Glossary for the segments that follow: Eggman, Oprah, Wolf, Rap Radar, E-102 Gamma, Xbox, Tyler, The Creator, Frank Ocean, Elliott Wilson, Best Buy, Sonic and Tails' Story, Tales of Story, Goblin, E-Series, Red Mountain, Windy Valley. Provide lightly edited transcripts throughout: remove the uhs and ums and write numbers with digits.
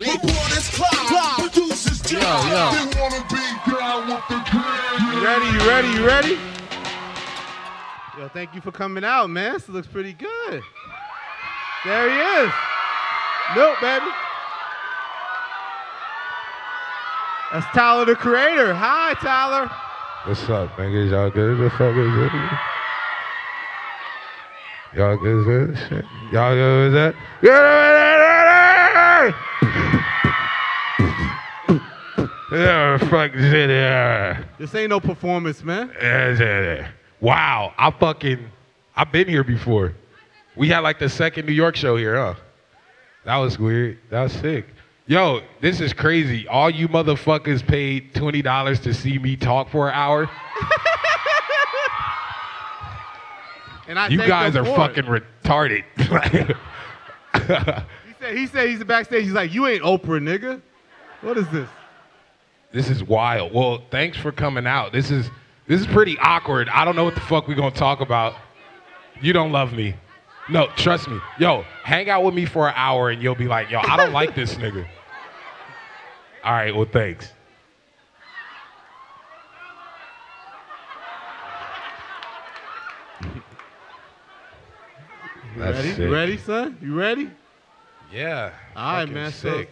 You ready? Yo, thank you for coming out, man. This looks pretty good. There he is. Nope, baby. That's Tyler, the Creator. Hi, Tyler. What's up, niggas? Y'all good? What's up, niggas? Y'all good with this shit? Y'all good with that? Yeah, fuck shit, yeah. This ain't no performance, man. Yeah. Wow, I've been here before. We had like the second New York show here, huh? That was weird. That was sick. Yo, this is crazy. All you motherfuckers paid $20 to see me talk for an hour. And I you guys are fucking retarded. He said he's backstage. He's like, you ain't Oprah, nigga. What is this? This is wild. Well, thanks for coming out. This is pretty awkward. I don't know what the fuck we're going to talk about. You don't love me. No, trust me. Yo, hang out with me for an hour and you'll be like, yo, I don't like this nigga. All right, well, thanks. Ready? You ready, son? You ready? Yeah. All right, man. Sick.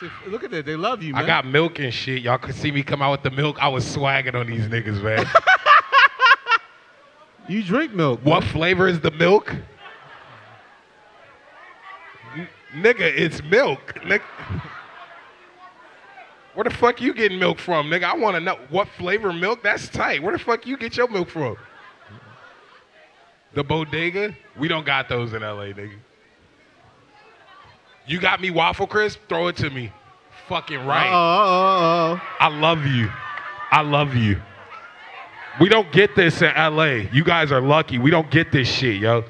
So, look at that. They love you, man. I got milk and shit. Y'all could see me come out with the milk. I was swagging on these niggas, man. You drink milk. What flavor is the milk? Nigga, it's milk. Nigga. Where the fuck you getting milk from, nigga? I want to know what flavor milk? That's tight. Where the fuck you get your milk from? The bodega? We don't got those in LA, nigga. You got me waffle crisp? Throw it to me. Fucking right. I love you. I love you. We don't get this in LA. You guys are lucky. We don't get this shit, yo.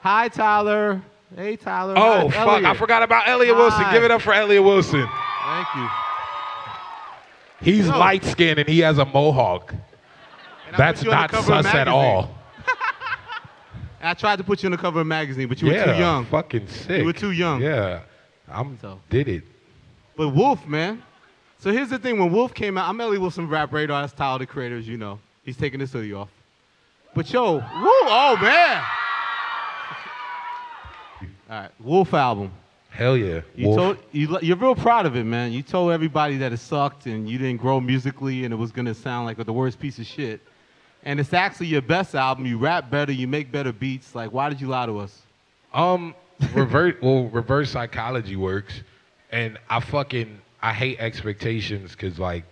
Hi, Tyler. Hey, Tyler. Oh, fuck. Elliott. I forgot about Elliott Wilson. Give it up for Elliott Wilson. Thank you. He's light-skinned and he has a mohawk. That's not sus at all. I tried to put you on the cover of a magazine, but you were too young. Fucking sick. You were too young. Yeah, did it. But Wolf, man. So here's the thing. When Wolf came out, I'm Elliott Wilson, Rap Radar. That's Tyler, the Creator, as you know. He's taking this hoodie off. But yo, woo, oh, man. All right, Wolf album. Hell yeah, you're real proud of it, man. You told everybody that it sucked and you didn't grow musically and it was going to sound like the worst piece of shit. And it's actually your best album. You rap better. You make better beats. Like, why did you lie to us? Reverse psychology works. And I hate expectations because, like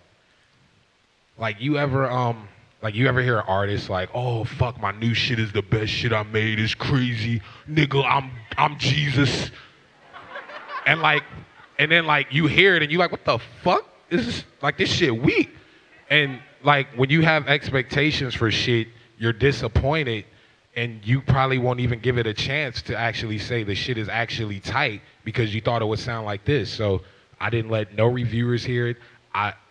you ever hear an artist like, oh, fuck, my new shit is the best shit I made. It's crazy. Nigga, I'm Jesus. And, then you hear it and you're like, what the fuck? This shit weak. And, like, when you have expectations for shit, you're disappointed, and you probably won't even give it a chance to actually say the shit is actually tight because you thought it would sound like this. So I didn't let no reviewers hear it.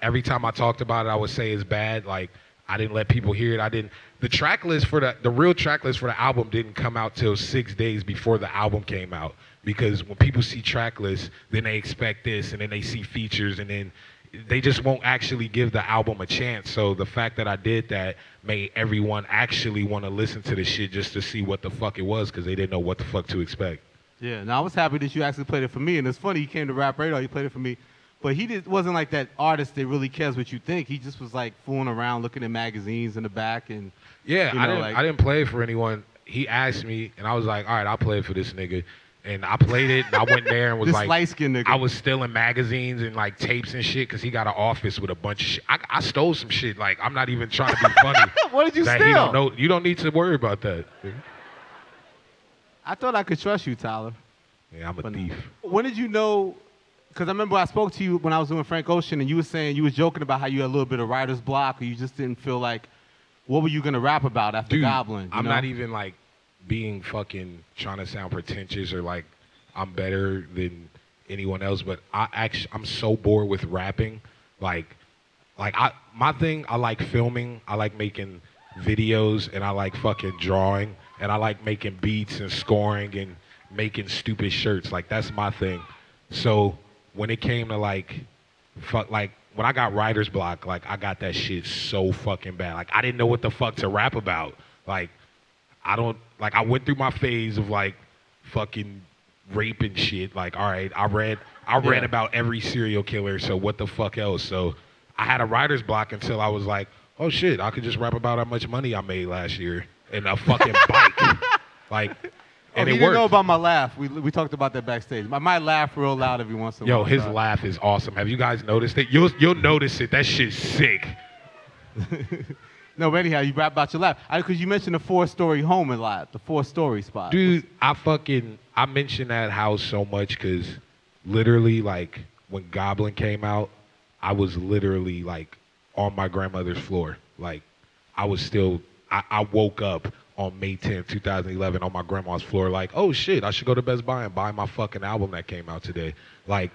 Every time I talked about it, I would say it's bad. Like, I didn't let people hear it. The track list for the real track list for the album didn't come out till 6 days before the album came out because when people see track lists, then they expect this, and then they see features, and then they just won't actually give the album a chance. So the fact that I did that made everyone actually want to listen to this shit just to see what the fuck it was because they didn't know what the fuck to expect. Yeah, now I was happy that you actually played it for me. And it's funny, you came to Rap Radar, you played it for me. But he wasn't like that artist that really cares what you think. He just was like fooling around, looking at magazines in the back. And yeah, you know, I didn't play it for anyone. He asked me, and I was like, all right, I'll play it for this nigga. And I played it, and I went there and was like, I was stealing magazines and like tapes and shit because he got an office with a bunch of shit. I stole some shit. Like, I'm not even trying to be funny. What did you steal? You don't need to worry about that. I thought I could trust you, Tyler. Yeah, I'm a thief. When did you know? Because I remember I spoke to you when I was doing Frank Ocean, and you were saying you were joking about how you had a little bit of writer's block, or you just didn't feel like, what were you going to rap about after Goblin? I'm not even like being fucking trying to sound pretentious or like I'm better than anyone else, but I'm so bored with rapping. I like filming, I like making videos, and I like fucking drawing, and I like making beats and scoring and making stupid shirts. Like, that's my thing. So when it came to like when I got writer's block, like I got that shit so fucking bad. Like I didn't know what the fuck to rap about. Like I went through my phase of like fucking rape and shit. Like, all right, I read about every serial killer, so what the fuck else? So I had a writer's block until I was like, oh shit, I could just rap about how much money I made last year and a fucking bike. Like, and it worked. You didn't know about my laugh. We talked about that backstage. My laugh real loud every once in a while. Yo, his laugh is awesome. Have you guys noticed it? You'll notice it. That shit's sick. No, but anyhow, you rap about your laugh. Because you mentioned the four-story home a lot, the four-story spot. Dude, I mentioned that house so much because literally, like, when Goblin came out, I was literally, like, on my grandmother's floor. Like, I woke up on May 10th, 2011 on my grandma's floor like, oh shit, I should go to Best Buy and buy my fucking album that came out today. Like,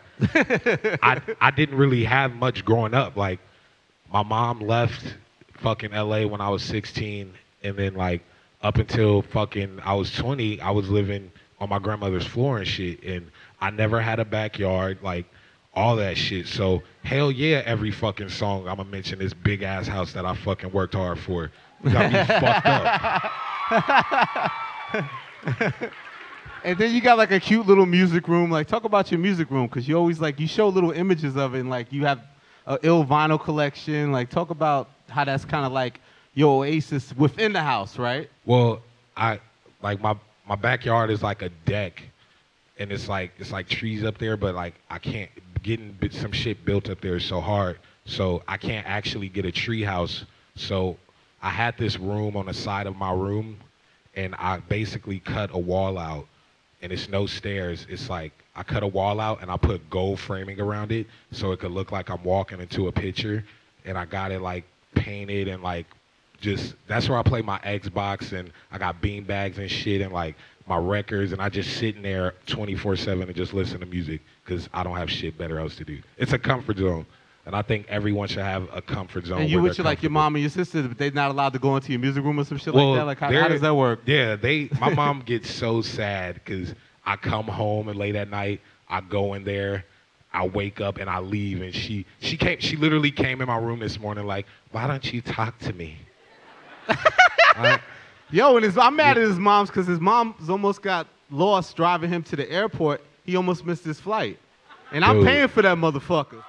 I didn't really have much growing up. Like, my mom left fucking LA when I was 16, and then like up until fucking I was 20, I was living on my grandmother's floor and shit, and I never had a backyard, like all that shit. So hell yeah, every fucking song I'ma mention this big ass house that I fucking worked hard for. You gotta be fucked up. And then you got like a cute little music room. Like, talk about your music room, because you always like, you show little images of it, and like you have an ill vinyl collection. Like, talk about how that's kind of like your oasis within the house, right? Well, I like my backyard is like a deck, and it's like trees up there, but like I can't, getting some shit built up there is so hard, so I can't actually get a tree house. So I had this room on the side of my room, and I basically cut a wall out, and it's no stairs. It's like I cut a wall out and I put gold framing around it so it could look like I'm walking into a picture, and I got it like painted, and like just, that's where I play my Xbox, and I got bean bags and shit and like my records, and I just sit in there 24/7 and just listen to music because I don't have shit better else to do. It's a comfort zone. And I think everyone should have a comfort zone. And you with you, like your mom and your sister, but they're not allowed to go into your music room or some shit like that? Like, how does that work? Yeah, my mom gets so sad because I come home and late at night, I go in there, I wake up and I leave, and she literally came in my room this morning like, why don't you talk to me? Yo, and I'm mad at his mom's because his mom's almost got lost driving him to the airport. He almost missed his flight. And dude, I'm paying for that motherfucker.